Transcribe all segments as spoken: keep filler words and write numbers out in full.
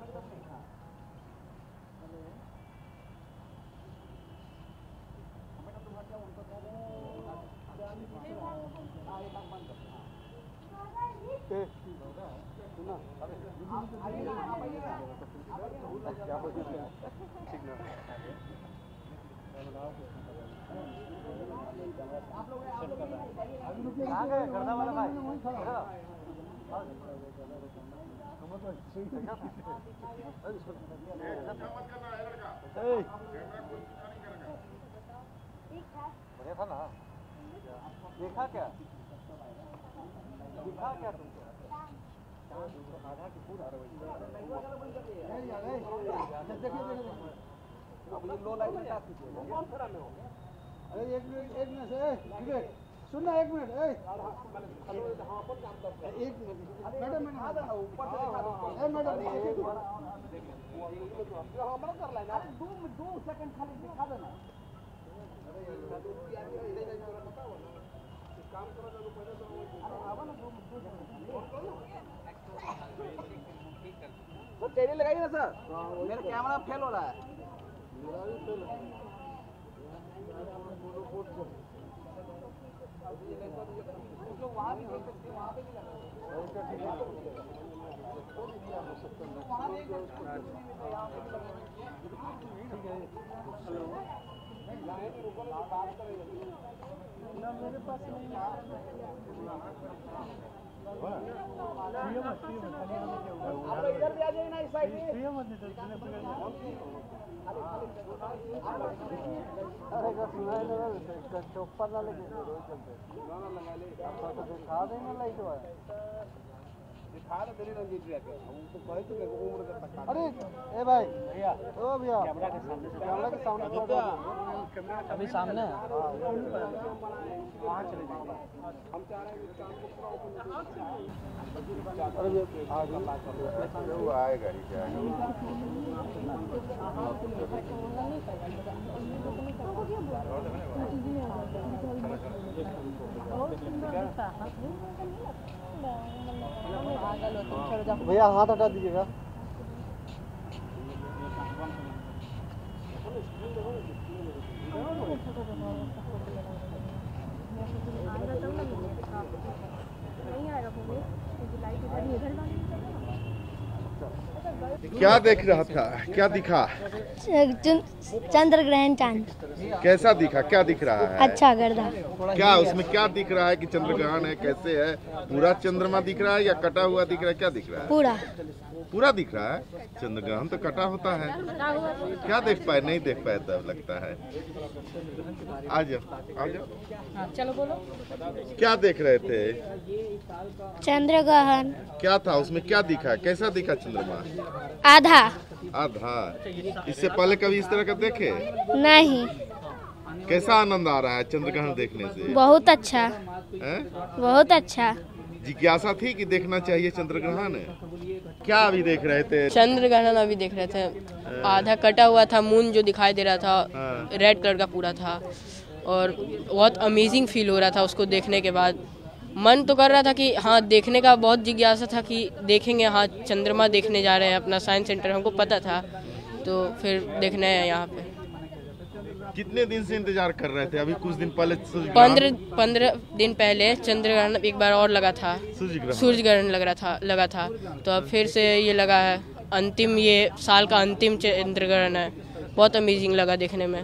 बढ़िया था ना, देखा क्या दिखा क्या तुमको आधा की पूरा देखिए लो लाइट में हो। अरे एक मिनट एक मिनट से सुनना एक मिनट एक मिनट मैडम मैडम मैडम दो सेकंड खाली दिखा देना काम करो तो पहले तो आवा ना वो टेढ़ी लगाइए ना सर, मेरा कैमरा फेल हो रहा है। मेरा भी फेल है। जो वहाँ भी देख सकते हैं वहाँ पे भी लगा है। ना मेरे पास नहीं है। आप लोग इधर भी आ जाइए ना, इस साइड में। अरे का सुना है ना, का चौपर ना लगे रोज चलते। आपको दिखा देना लाइट वाला। दिखा दे तेरी रंजीत जी आके। हम तो कहे तो मेरे को उम्र का तक। अरे ए भाई भैया, ओ भैया। कैमरा के सामने कैमरा के सामने अभी सामने है, वहाँ चले जाएंगे। हम चाह रहे हैं इस काम को पूरा ओपन। अरे आज हम बात कर रहे हैं, वो आएगा ही क्या? भैया हाथ हटा दीजिएगा। क्या देख रहा था, क्या दिखा? चंद्र ग्रहण चांद। कैसा दिखा, क्या दिख रहा है? अच्छा गर्दा। क्या उसमें क्या दिख रहा है कि चंद्र ग्रहण है, कैसे है? पूरा चंद्रमा दिख रहा है या कटा हुआ दिख रहा है? क्या दिख रहा है? पूरा पूरा दिख रहा है। चंद्र ग्रहण तो कटा होता है। क्या देख पाए? नहीं देख पाए तब लगता है। आ जाओ आ जाओ, चलो बोलो क्या देख रहे थे? चंद्र ग्रहण। क्या था उसमें, क्या दिखा, कैसा दिखा चंद्रमा? आधा आधा। इससे पहले कभी इस तरह का देखे? नहीं। कैसा आनंद आ रहा है चंद्र ग्रहण देखने से? बहुत अच्छा है? बहुत अच्छा। जिज्ञासा थी कि देखना चाहिए चंद्र ग्रहण। क्या अभी देख रहे थे? चंद्र ग्रहण अभी देख रहे थे। आधा कटा हुआ था, मून जो दिखाई दे रहा था रेड कलर का पूरा था, और बहुत अमेजिंग फील हो रहा था उसको देखने के बाद। मन तो कर रहा था कि हाँ देखने का, बहुत जिज्ञासा था कि देखेंगे। हाँ चंद्रमा देखने जा रहे हैं, अपना साइंस सेंटर हमको पता था, तो फिर देखने हैं यहाँ पे। कितने दिन से इंतजार कर रहे थे? अभी कुछ दिन पहले पंद्रह पंद्रह दिन पहले चंद्र ग्रहण एक बार और लगा था, सूर्य ग्रहण लग रहा था लगा था तो अब फिर से ये लगा है। अंतिम, ये साल का अंतिम चंद्र ग्रहण है। बहुत अमेजिंग लगा देखने में।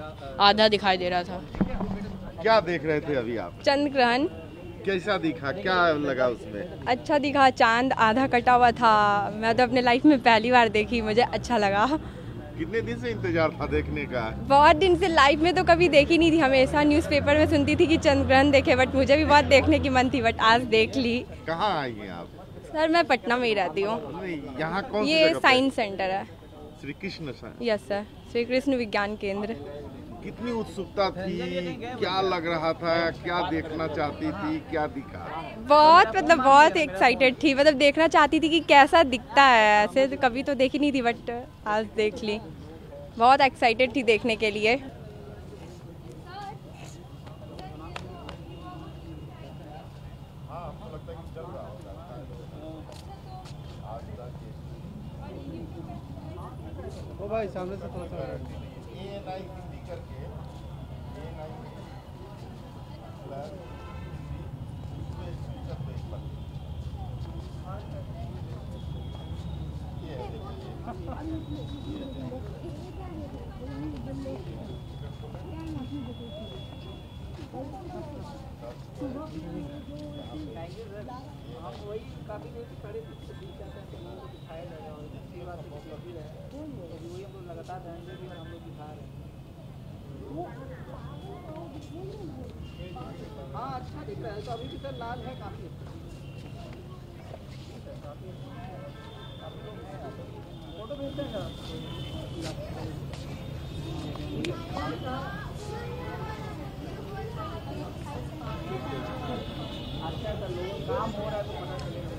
आधा दिखाई दे रहा था। क्या देख रहे थे अभी आप? चंद्र ग्रहण। कैसा दिखा, क्या लगा उसमें? अच्छा दिखा। चांद आधा कटा हुआ था। मैं तो अपने लाइफ में पहली बार देखी, मुझे अच्छा लगा। कितने दिन से इंतजार था देखने का? बहुत दिन से। लाइफ में तो कभी देखी नहीं थी। हमेशा न्यूज़पेपर में सुनती थी कि चंद्र ग्रहण देखे, बट मुझे भी बहुत देखने की मन थी, बट आज देख ली। कहाँ आई हैं आप? सर मैं पटना में ही रहती हूँ। यहाँ कौन? ये साइंस सेंटर है श्री कृष्ण। यस सर, श्री कृष्ण विज्ञान केंद्र। कितनी उत्सुकता थी, क्या लग रहा था, क्या देखना चाहती थी, क्या दिखा? बहुत मतलब बहुत एक्साइटेड थी, मतलब देखना चाहती थी कि कैसा दिखता है। ऐसे तो कभी तो देखी नहीं थी, बट आज देख ली। बहुत एक्साइटेड थी देखने के लिए। ओ भाई सामने से थोड़ा सा ये नाइन फिफ्टी करके ये नाइन हम वही काफी देर खड़े थे जाता है दिखाया जा रहा है सेवा बहुत लंबी है वही हम लोग लगातार ध्यान भी हम लोग दिखा रहे हैं। हाँ अच्छा दिख रहा है तो अभी भी सर लाल है काफ़ी फोटो भेजते हैं अच्छा सर लोग काम हो रहा है तो पता चलेगा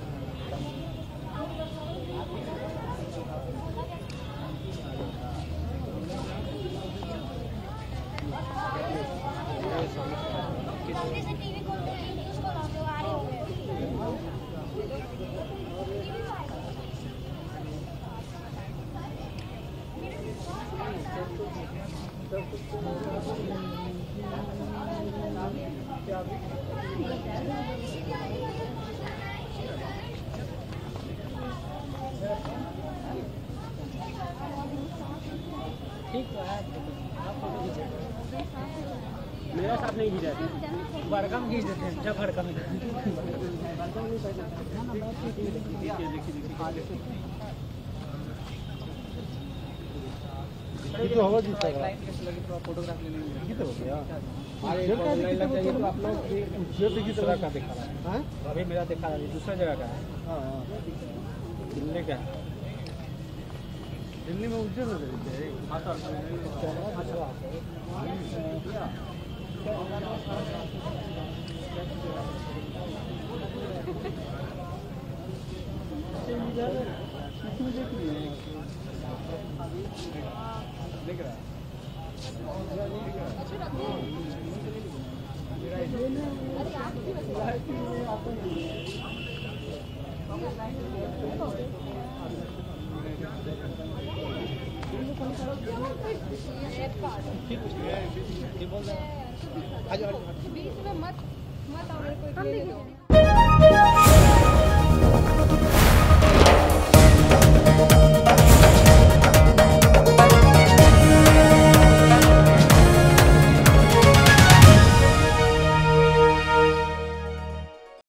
ठीक है आप फोटो खींच मेरा साथ नहीं खींचा बरगम खींच देते हैं जब बरगम तो होगा फोटोग्राफ लेने में तो हो गया तो आप लोग किस तरह का दिखा रहा है अभी मेरा दिखा रहा है दूसरा जगह का है दिल्ली का दिल्ली में उज्जैन है ठीक है ये बोल रहा है आज बीच में मत मत और कोई